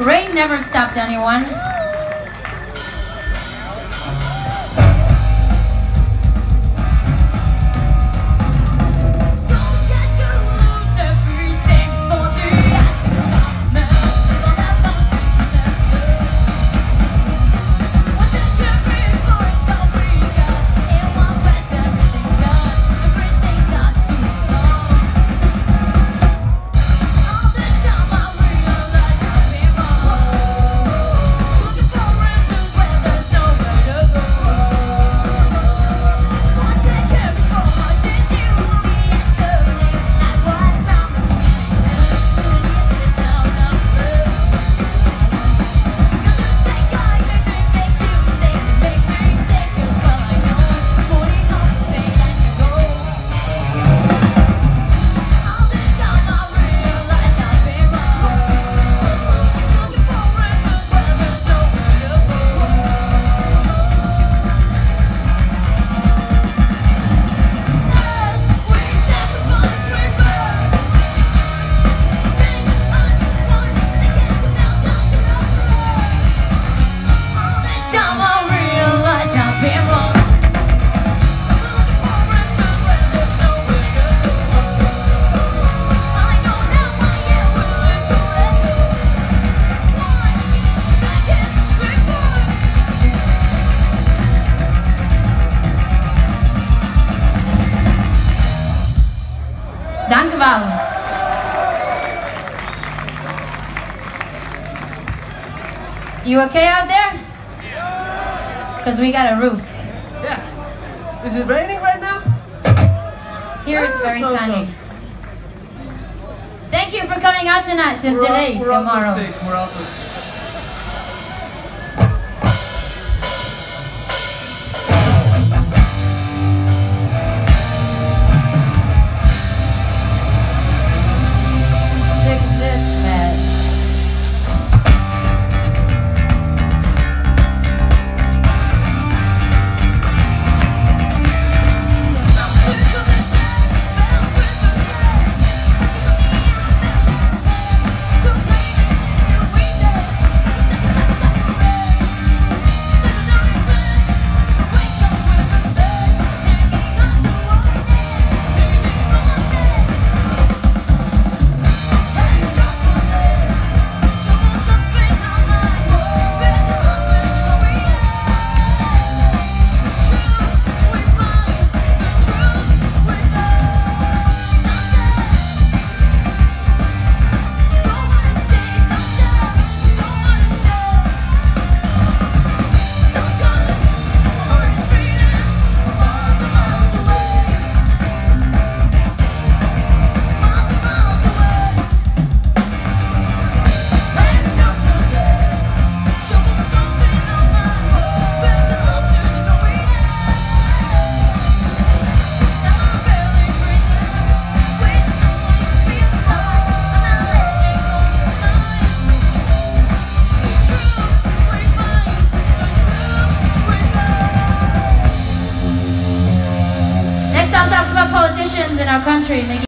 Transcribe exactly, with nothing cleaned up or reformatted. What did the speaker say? Rain never stopped anyone. Danke Val. You okay out there? Because we got a roof. Yeah. Is it raining right now? Here it's very so, sunny. So. Thank you for coming out tonight. To we're today, all, we're tomorrow. Also sick. We're also sick. Politicians in our country making